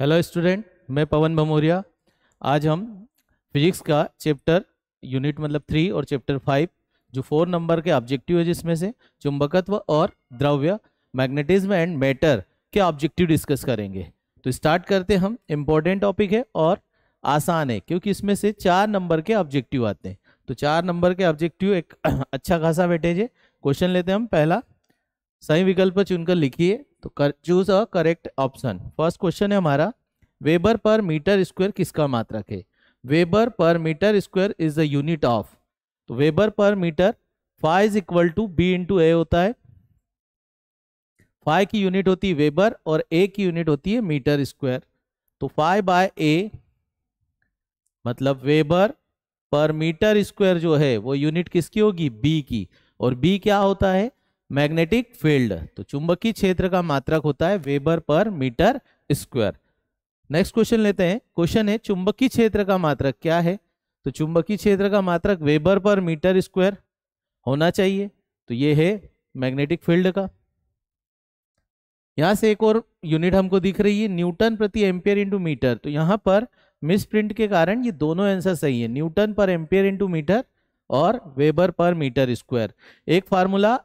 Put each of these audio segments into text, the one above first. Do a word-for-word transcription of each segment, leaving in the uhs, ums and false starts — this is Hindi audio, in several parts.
हेलो स्टूडेंट, मैं पवन भमौरिया। आज हम फिजिक्स का चैप्टर यूनिट मतलब थ्री और चैप्टर फाइव जो फोर नंबर के ऑब्जेक्टिव है, जिसमें से चुंबकत्व और द्रव्य, मैग्नेटिज्म एंड मैटर के ऑब्जेक्टिव डिस्कस करेंगे। तो स्टार्ट करते हम। इम्पोर्टेंट टॉपिक है और आसान है क्योंकि इसमें से चार नंबर के ऑब्जेक्टिव आते हैं। तो चार नंबर के ऑब्जेक्टिव एक अच्छा खासा वेटेज है। क्वेश्चन लेते हैं हम। पहला, सही विकल्प चुनकर लिखिए। तो choose a correct option. First question है हमारा, वेबर पर मीटर स्क्वायर किसका मात्रक है? वेबर पर metre square is the unit of. तो वेबर पर metre phi is equal to B into A होता है। फाई की यूनिट होती है वेबर और ए की यूनिट होती है मीटर स्क्वायर। तो फाई बाय ए मतलब वेबर पर मीटर स्क्वायर जो है वो यूनिट किसकी होगी? बी की। और बी क्या होता है? Magnetic field. तो चुंबकीय क्षेत्र का मात्रक होता है वेबर पर मीटर स्क्वायर। नेक्स्ट क्वेश्चन लेते हैं। क्वेश्चन है, चुंबकीय क्षेत्र का मात्रक क्या है? तो चुंबकीय क्षेत्र का मात्रक वेबर पर मीटर स्क्वायर होना चाहिए। तो ये है मैग्नेटिक फील्ड का। यहां से एक और यूनिट हमको दिख रही है, न्यूटन प्रति एम्पियर इंटू मीटर। तो यहां पर मिसप्रिंट के कारण ये दोनों आंसर सही है, न्यूटन पर एम्पियर इंटू मीटर और वेबर पर मीटर स्क्वायर। एक formula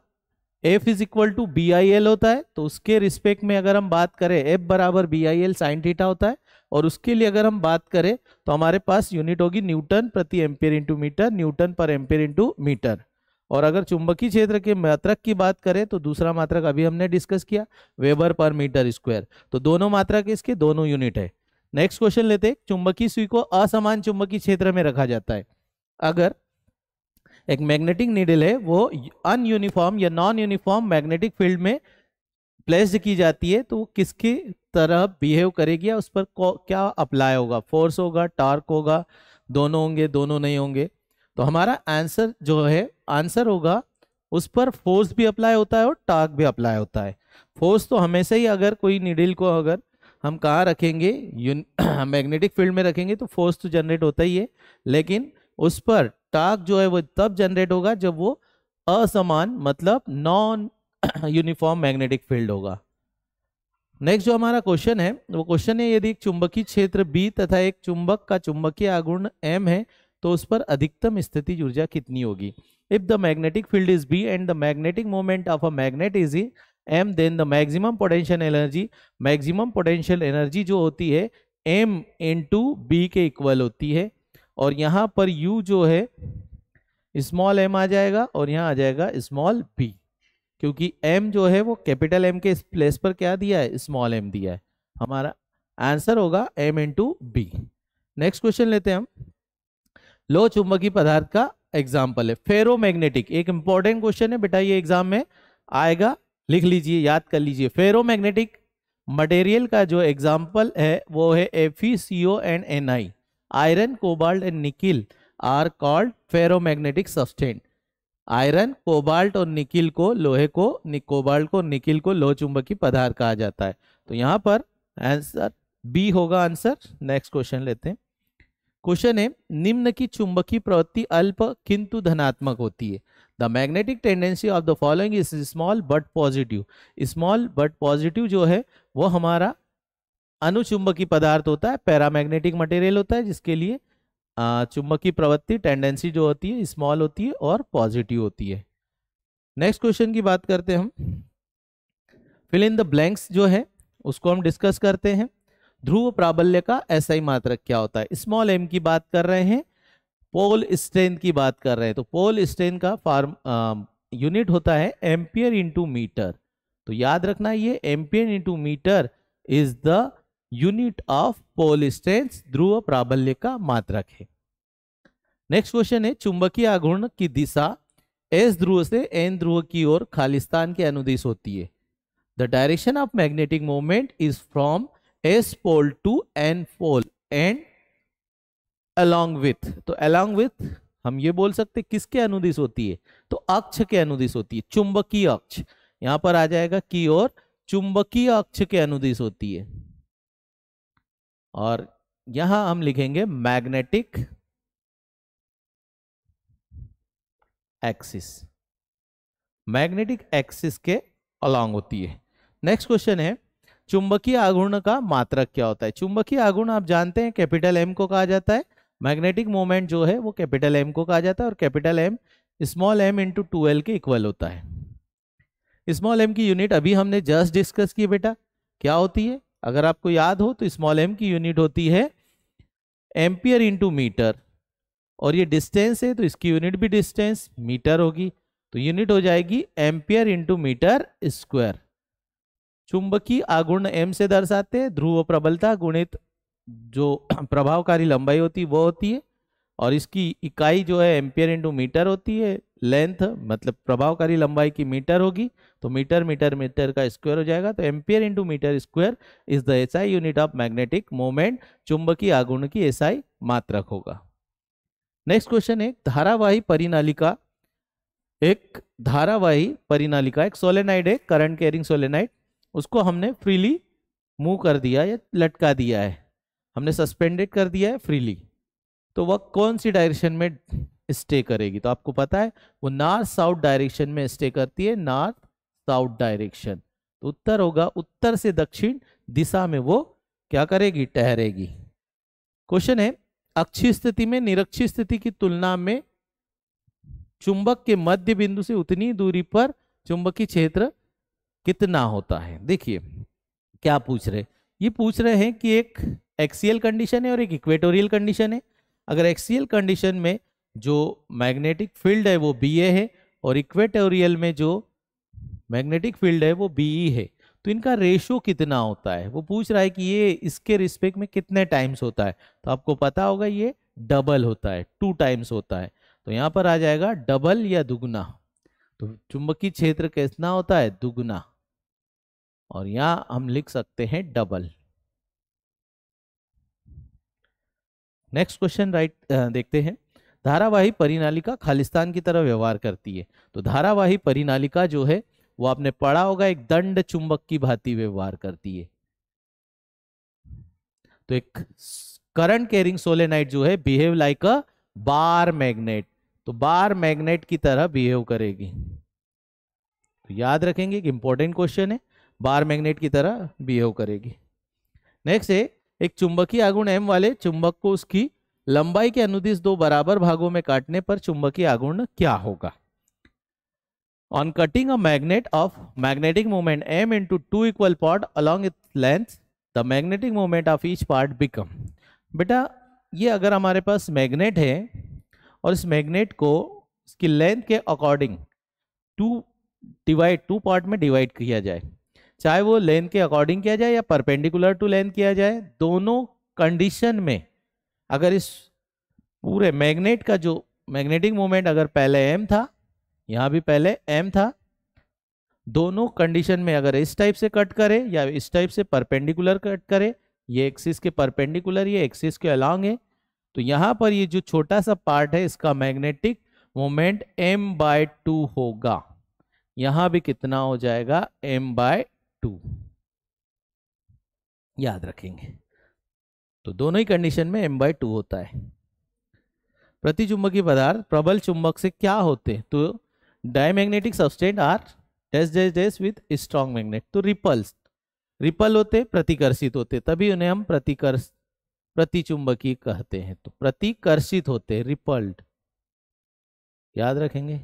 F is equal to B I L होता है। तो उसके रिस्पेक्ट में अगर हम बात करें F बराबर B I L sine theta होता है। और उसके लिए अगर हम बात करें तो हमारे पास यूनिट होगी न्यूटन प्रति एम्पियर इंटू मीटर, न्यूटन पर एम्पियर इंटू मीटर। और अगर चुंबकीय क्षेत्र के मात्रक की बात करें तो दूसरा मात्रक अभी हमने डिस्कस किया, वेबर पर मीटर स्क्वायर। तो दोनों मात्रक इसके दोनों यूनिट है। नेक्स्ट क्वेश्चन लेते हैं। चुंबकीय सुई को असमान चुंबकीय क्षेत्र में रखा जाता है। अगर एक मैग्नेटिक नीडल है वो अनयूनिफॉर्म या नॉन यूनिफॉर्म मैग्नेटिक फील्ड में प्लेस्ड की जाती है तो वो किसकी तरह बिहेव करेगी या उस पर क्या अप्लाई होगा? फोर्स होगा, टॉर्क होगा, दोनों होंगे, दोनों नहीं होंगे? तो हमारा आंसर जो है आंसर होगा, उस पर फोर्स भी अप्लाई होता है और टॉर्क भी अप्लाई होता है। फोर्स तो हमेशा ही, अगर कोई नीडल को अगर हम कहाँ रखेंगे, मैग्नेटिक फील्ड में रखेंगे तो फोर्स तो जनरेट होता ही है। लेकिन उस पर टॉर्क जो है वो तब जनरेट होगा जब वो असमान मतलब नॉन यूनिफॉर्म मैग्नेटिक फील्ड होगा। नेक्स्ट जो हमारा क्वेश्चन है वो क्वेश्चन है, यदि एक चुंबकीय क्षेत्र B तथा एक चुंबक का चुंबकीय आघूर्ण M है तो उस पर अधिकतम स्थितिज ऊर्जा कितनी होगी? If the magnetic field is B and the magnetic moment of a magnet is M, then the maximum potential energy, maximum potential energy जो होती है M इंटू B के इक्वल होती है। और यहाँ पर U जो है स्मॉल m आ जाएगा और यहाँ आ जाएगा स्मॉल b, क्योंकि m जो है वो कैपिटल M के प्लेस पर क्या दिया है? स्मॉल m दिया है। हमारा आंसर होगा m into B. Next question लेते हैं हम। लो चुंबकीय पदार्थ का एग्जाम्पल है फेरोमैग्नेटिक। एक इंपॉर्टेंट क्वेश्चन है बेटा, ये एग्जाम में आएगा, लिख लीजिए, याद कर लीजिए। फेरोमैग्नेटिक मटेरियल का जो एग्जाम्पल है वो है F E C O and N I। Iron, cobalt and nickel are called ferromagnetic substance. Iron, cobalt और निकिल को, लोहे को, कोबाल्ट को, निकिल को लोह चुंबकीय पदार्थ कहा जाता है। तो यहाँ पर आंसर बी होगा आंसर। नेक्स्ट क्वेश्चन लेते हैं। क्वेश्चन है, निम्न की चुंबकीय प्रवृत्ति अल्प किंतु धनात्मक होती है। The magnetic tendency of the following is small but positive. Small but positive जो है वो हमारा अनुचुंबकीय पदार्थ होता है, पैरामैग्नेटिक मटेरियल होता है, जिसके लिए चुंबकीय प्रवृत्ति टेंडेंसी जो होती है स्मॉल होती है और पॉजिटिव होती है। नेक्स्ट क्वेश्चन की बात करते हैं हम। फिल इन द ब्लैंक्स जो है उसको हम डिस्कस करते हैं। ध्रुव प्राबल्य का एसआई मात्रक क्या होता है? स्मॉल एम की बात कर रहे हैं, पोल स्ट्रेंथ की बात कर रहे हैं। तो पोल स्ट्रेंथ का फार्म यूनिट होता है एम्पियर इंटू मीटर। तो याद रखना, ये ampere into metre is the unit of pole strength, ध्रुव प्राबल्य का मात्रक है। नेक्स्ट क्वेश्चन है, चुंबकीय आघूर्ण की दिशा एस ध्रुव से एन ध्रुव की ओर खालिस्तान के अनुदिश होती है। The direction of magnetic moment is from S pole to N pole and along with. तो अलोंग विथ हम ये बोल सकते किसके अनुदिश होती है? तो अक्ष के अनुदिश होती है, चुंबकीय अक्ष। यहां पर आ जाएगा की ओर, चुंबकीय अक्ष के अनुदिश होती है। और यहां हम लिखेंगे मैग्नेटिक एक्सिस, मैग्नेटिक एक्सिस के अलोंग होती है। नेक्स्ट क्वेश्चन है, चुंबकीय आघूर्ण का मात्रक क्या होता है। चुंबकीय आघूर्ण आप जानते हैं कैपिटल एम को कहा जाता है, मैग्नेटिक मोमेंट जो है वो कैपिटल एम को कहा जाता है और capital M small M into two L के इक्वल होता है। स्मॉल एम की यूनिट अभी हमने जस्ट डिस्कस की बेटा, क्या होती है अगर आपको याद हो तो। स्मॉल एम की यूनिट होती है एम्पियर इंटू मीटर और ये डिस्टेंस है तो इसकी यूनिट भी डिस्टेंस मीटर होगी, तो यूनिट हो जाएगी एम्पियर इंटू मीटर स्क्वायर। चुंबकीय आघूर्ण एम से दर्शाते हैं, ध्रुव प्रबलता गुणित जो प्रभावकारी लंबाई होती है वो होती है और इसकी इकाई जो है एम्पियर इंटू मीटर होती है, लेंथ मतलब प्रभावकारी लंबाई की मीटर होगी तो मीटर मीटर मीटर का स्क्वायर हो जाएगा। तो ampere into metre square is the SI unit of magnetic moment, चुंबकीय आघूर्ण की एसआई मात्रक होगा। नेक्स्ट क्वेश्चन है धारावाही परिनालिका। एक धारावाही परिनालिका एक सोलेनाइड है, करंट कैरिंग सोलेनाइड, उसको हमने फ्रीली मूव कर दिया या लटका दिया है, हमने सस्पेंडेड कर दिया है फ्रीली, तो वह कौन सी डायरेक्शन में स्टे करेगी। तो आपको पता है वो नॉर्थ साउथ डायरेक्शन में स्टे करती है, नॉर्थ साउथ डायरेक्शन, तो उत्तर होगा, उत्तर से दक्षिण दिशा में वो क्या करेगी, ठहरेगी। क्वेश्चन है अक्षीय स्थिति में निरक्षीय स्थिति की तुलना में चुंबक के मध्य बिंदु से उतनी दूरी पर चुंबकीय क्षेत्र कितना होता है। देखिए क्या पूछ रहे, ये पूछ रहे हैं कि एक एक्सियल कंडीशन है और एक इक्वेटोरियल कंडीशन है। अगर एक्सियल कंडीशन में जो मैग्नेटिक फील्ड है वो बी ए है और इक्वेटोरियल में जो मैग्नेटिक फील्ड है वो बी ई है, तो इनका रेशो कितना होता है, वो पूछ रहा है कि ये इसके रिस्पेक्ट में कितने टाइम्स होता है। तो आपको पता होगा ये डबल होता है, टू टाइम्स होता है, तो यहाँ पर आ जाएगा डबल या दुगुना। तो चुंबकीय क्षेत्र कितना होता है, दुगुना, और यहाँ हम लिख सकते हैं डबल। नेक्स्ट क्वेश्चन राइट देखते हैं, धारावाही परिनालिका खालिस्तान की तरह व्यवहार करती है। तो धारावाही परिनालिका जो है वो आपने पढ़ा होगा, एक दंड चुंबक की भांति व्यवहार करती है। तो एक करंट कैरिंग सोलेनाइड जो है behave like a bar magnet, तो बार मैग्नेट की तरह बिहेव करेगी। तो याद रखेंगे कि इंपॉर्टेंट क्वेश्चन है, बार मैग्नेट की तरह बिहेव करेगी। नेक्स्ट है एक चुंबकीय आघूर्ण एम वाले चुंबक को उसकी लंबाई के अनुदिश दो बराबर भागों में काटने पर चुंबकीय आघूर्ण क्या होगा। On cutting a magnet of magnetic moment M into two equal part along its length the magnetic moment of each part become. बेटा ये अगर हमारे पास मैग्नेट है और इस मैग्नेट को इसकी लेंथ के according to divide two part में डिवाइड किया जाए, चाहे वो लेंथ के अकॉर्डिंग किया जाए या परपेंडिकुलर टू लेंथ किया जाए, दोनों कंडीशन में अगर इस पूरे मैग्नेट का जो मैग्नेटिक मोमेंट अगर पहले एम था, यहाँ भी पहले एम था, दोनों कंडीशन में अगर इस टाइप से कट करे या इस टाइप से परपेंडिकुलर कट करे, ये एक्सिस के परपेंडिकुलर ये एक्सिस के अलॉन्ग है, तो यहाँ पर ये जो छोटा सा पार्ट है इसका magnetic moment m by two होगा। यहाँ भी कितना हो जाएगा, m बाय टू, याद रखेंगे। तो दोनों ही कंडीशन में m बाय टू होता है। प्रतिचुंबकीय पदार्थ प्रबल चुंबक से क्या होते हैं, तो diamagnetic substance are dash dash dash with strong magnet, तो रिपल्स रिपल होते, प्रतिकर्षित होते, तभी उन्हें हम प्रतिकर्ष प्रतिचुंबकीय कहते हैं। तो प्रतिकर्षित होते, रिपल्ड, याद रखेंगे।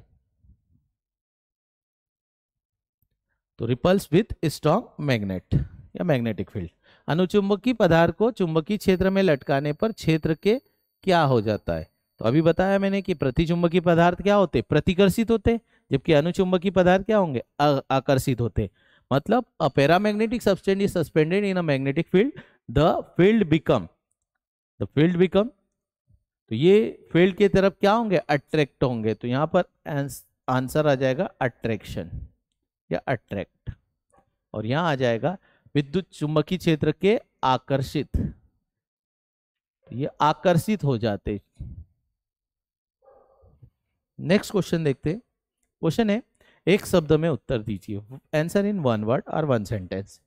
तो रिपल्स विथ स्ट्रॉन्ग मैग्नेट या मैग्नेटिक फील्ड। अनुचुंबकीय पदार्थ को चुंबकीय क्षेत्र में लटकाने पर क्षेत्र के क्या हो जाता है। तो अभी बताया मैंने कि प्रतिचुंबकीय पदार्थ क्या होते, प्रतिकर्षित होते, जबकि अनुचुंबकीय पदार्थ क्या होंगे, आकर्षित होते। मतलब a paramagnetic substance is suspended in a magnetic field, the field become the field become तो ये फील्ड की तरफ क्या होंगे, अट्रैक्ट होंगे। तो यहाँ पर आंसर आ जाएगा अट्रैक्शन या अट्रैक्ट, और यहाँ आ जाएगा विद्युत चुंबकीय क्षेत्र के आकर्षित, तो ये आकर्षित हो जाते। नेक्स्ट क्वेश्चन देखते, क्वेश्चन है एक शब्द में उत्तर दीजिए, आंसर इन वन वर्ड और वन सेंटेंस।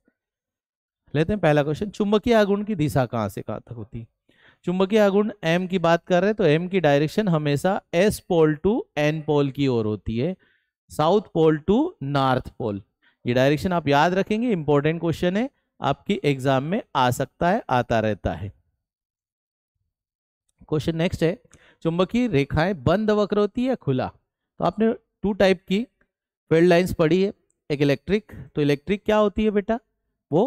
लेते हैं पहला क्वेश्चन, चुंबकीय आघूर्ण की दिशा कहाँ से कहाँ तक होती है। चुंबकीय आघूर्ण एम की बात कर रहे हैं, तो एम की डायरेक्शन हमेशा S pole to N pole की ओर होती है, south pole to north pole, ये डायरेक्शन आप याद रखेंगे, इंपॉर्टेंट क्वेश्चन है। आपकी एग्जाम में आ सकता है, आता रहता है। क्वेश्चन नेक्स्ट है, चुंबकीय रेखाएं बंद वक्र होती है या खुला? तो आपने टू टाइप की फील्ड लाइंस पढ़ी है, एक इलेक्ट्रिक। तो इलेक्ट्रिक क्या होती है बेटा, वो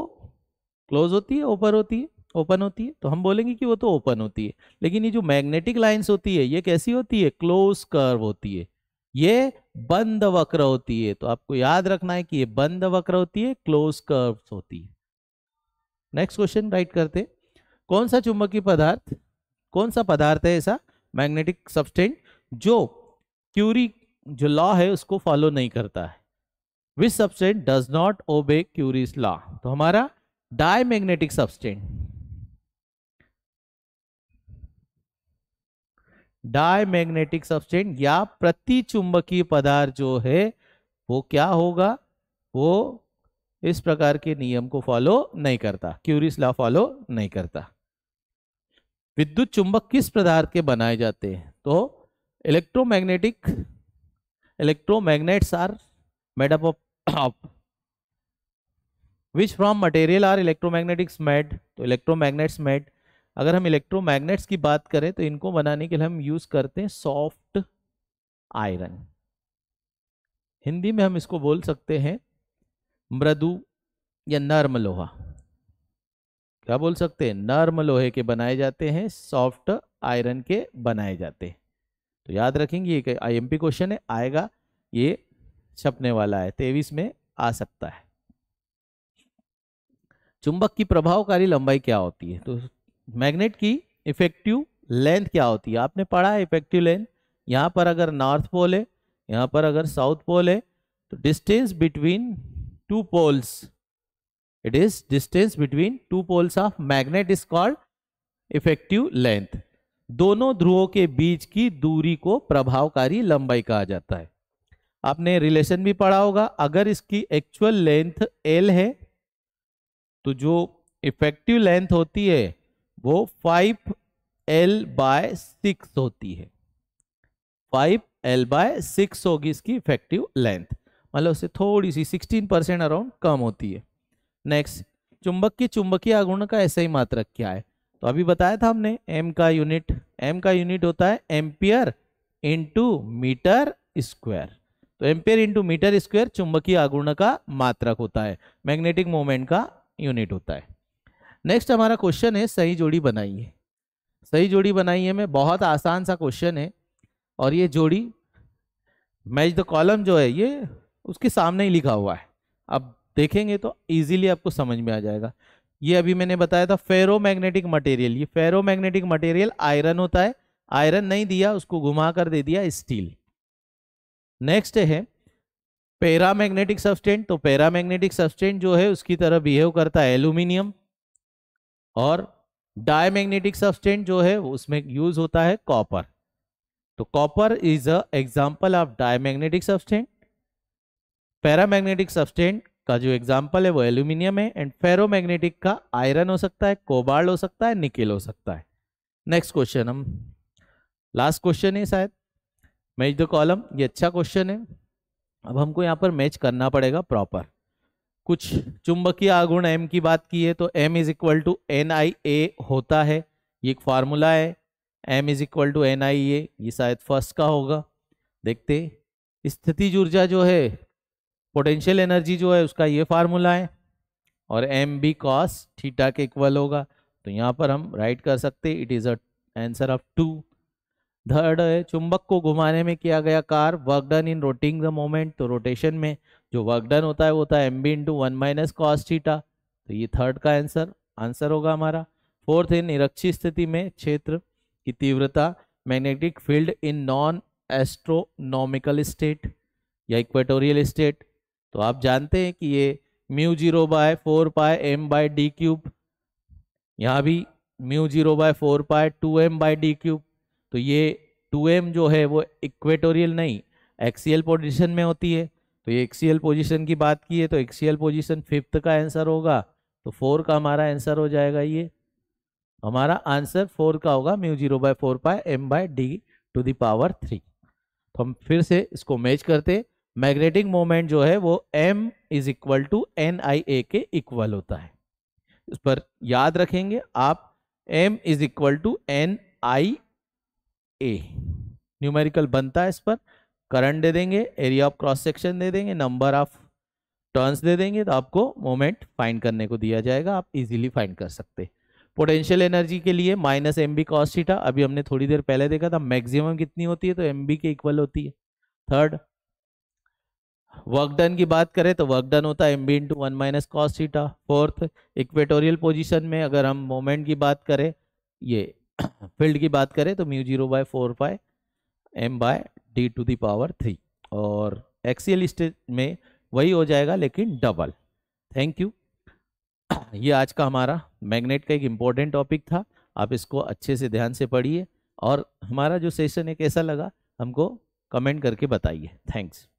क्लोज होती है, ओपन होती है, ओपन होती है तो हम बोलेंगे कि वो तो ओपन होती है। लेकिन ये जो मैग्नेटिक लाइंस होती है ये कैसी होती है, क्लोज कर्व होती है, ये बंद वक्र होती है। तो आपको याद रखना है कि ये बंद वक्र होती है, क्लोज कर्व्स होती है। नेक्स्ट क्वेश्चन राइट करते, कौन सा चुंबकीय पदार्थ, कौन सा पदार्थ है ऐसा मैग्नेटिक सब्सटेंट जो क्यूरी जो लॉ है उसको फॉलो नहीं करता है? Which substance does not obey Curie's law? तो हमारा डायमैग्नेटिक सब्सटेंट, डायमैग्नेटिक सब्सटेंट या प्रतिचुंबकीय पदार्थ जो है वो क्या होगा, वो इस प्रकार के नियम को फॉलो नहीं करता, क्यूरीज लॉ फॉलो नहीं करता। विद्युत चुंबक किस पदार्थ के बनाए जाते हैं? तो electromagnetic, electromagnets are made up of which from material are electromagnetics made? तो इलेक्ट्रोमैग्नेट्स मेड। अगर हम इलेक्ट्रोमैग्नेट्स की बात करें तो इनको बनाने के लिए हम यूज करते हैं सॉफ्ट आयरन, हिंदी में हम इसको बोल सकते हैं मृदु या नर्म लोहा। क्या बोल सकते हैं? नर्म लोहे के बनाए जाते हैं, सॉफ्ट आयरन के बनाए जाते हैं। तो याद रखेंगे ये आईएमपी क्वेश्चन है, आएगा, ये छपने वाला है, तेईस में आ सकता है। चुंबक की प्रभावकारी लंबाई क्या होती है? तो मैग्नेट की इफेक्टिव लेंथ क्या होती है? आपने पढ़ा है इफेक्टिव लेंथ, यहाँ पर अगर नॉर्थ पोल है, यहाँ पर अगर साउथ पोल है, तो distance between two poles, it is distance between two poles of magnet is called effective length. दोनों ध्रुवों के बीच की दूरी को प्रभावकारी लंबाई कहा जाता है। आपने रिलेशन भी पढ़ा होगा, अगर इसकी एक्चुअल लेंथ एल है तो जो इफेक्टिव लेंथ होती है वो फाइव एल बाय सिक्स होती है, फाइव एल बाय सिक्स होगी इसकी इफेक्टिव लेंथ, मतलब उससे थोड़ी सी सिक्सटीन परसेंट अराउंड कम होती है। नेक्स्ट, चुंबक की चुंबकीय आघूर्ण का ऐसा ही मात्रक क्या है? तो अभी बताया था हमने एम का यूनिट, एम का यूनिट होता है एम्पियर इंटू मीटर स्क्वायर। तो एम्पियर इंटू मीटर स्क्वायर चुंबकीय आघूर्ण का मात्रक होता है, मैग्नेटिक मोमेंट का यूनिट होता है। नेक्स्ट हमारा क्वेश्चन है सही जोड़ी बनाइए। सही जोड़ी बनाइए में बहुत आसान सा क्वेश्चन है, और ये जोड़ी मैच द कॉलम जो है ये उसके सामने ही लिखा हुआ है, अब देखेंगे तो इजीली आपको समझ में आ जाएगा। ये अभी मैंने बताया था फेरोमैग्नेटिक मटेरियल, ये फेरोमैग्नेटिक मटेरियल आयरन होता है, आयरन नहीं दिया उसको घुमा कर दे दिया स्टील। नेक्स्ट है पैरामैग्नेटिक सब्सटेंट, तो पैरामैग्नेटिक सब्सटेंट जो है उसकी तरह बिहेव करता है एल्यूमिनियम, और डायमैग्नेटिक सब्सटेंट जो है उसमें यूज होता है कॉपर। तो copper is a example of diamagnetic substance, paramagnetic substance का जो एग्जांपल है वो एल्यूमिनियम है, एंड फेरोमैग्नेटिक का आयरन हो सकता है, कोबाल्ट हो सकता है, निकेल हो सकता है। नेक्स्ट क्वेश्चन, हम लास्ट क्वेश्चन है शायद, मैच द कॉलम, ये अच्छा क्वेश्चन है। अब हमको यहाँ पर मैच करना पड़ेगा प्रॉपर। कुछ चुंबकीय आघूर्ण एम की बात की है, तो M is equal to N I A होता है, ये एक फार्मूला है, M is equal to N I A, ये शायद फर्स्ट का होगा, देखते। स्थितिज ऊर्जा जो है, पोटेंशियल एनर्जी जो है उसका ये फार्मूला है, और एम बी कॉस थीटा के इक्वल होगा, तो यहाँ पर हम राइट कर सकते, it is a answer of two. Third है, चुंबक को घुमाने में किया गया कार्य work done in rotating the moment, तो रोटेशन में जो वर्क डन होता है वो होता है M B into one minus cos theta, तो ये थर्ड का आंसर आंसर होगा हमारा। फोर्थ है, निरक्षीय स्थिति में क्षेत्र की तीव्रता magnetic field in non astronomical state या इक्वेटोरियल स्टेट, तो आप जानते हैं कि ये mu zero by four pi M by D cube, यहाँ भी mu zero by four pi two M by D cube, तो ये टू एम जो है वो इक्वेटोरियल नहीं एक्सियल पोजीशन में होती है, तो ये एक्सियल पोजीशन की बात की है, तो एक्सियल पोजीशन फिफ्थ का आंसर होगा, तो फोर का हमारा आंसर हो जाएगा, ये हमारा आंसर फोर का होगा, mu zero by four pi M by D to the power three. तो हम फिर से इसको मैच करते, मैग्नेटिक मोमेंट जो है वो m is equal to N I A के इक्वल होता है। इस पर याद रखेंगे आप M is equal to N I A, numerical बनता है इस पर, करंट दे देंगे, एरिया ऑफ क्रॉस सेक्शन दे देंगे, नंबर ऑफ टर्न्स दे देंगे, तो आपको मोमेंट फाइंड करने को दिया जाएगा, आप इजीली फाइंड कर सकते हैं। पोटेंशियल एनर्जी के लिए minus M B cos theta, अभी हमने थोड़ी देर पहले देखा था मैक्सिमम कितनी होती है, तो एम बी के इक्वल होती है। थर्ड, वर्क डन की बात करें तो वर्क डन होता है M B into one minus cos theta. Fourth, equatorial position में अगर हम मोमेंट की बात करें, ये फील्ड की बात करें तो mu zero by four by M by D to the power three, और एक्सियल स्टेज में वही हो जाएगा लेकिन डबल। Thank you. ये आज का हमारा मैग्नेट का एक इम्पॉर्टेंट टॉपिक था, आप इसको अच्छे से ध्यान से पढ़िए और हमारा जो सेशन है कैसा लगा हमको कमेंट करके बताइए। थैंक्स।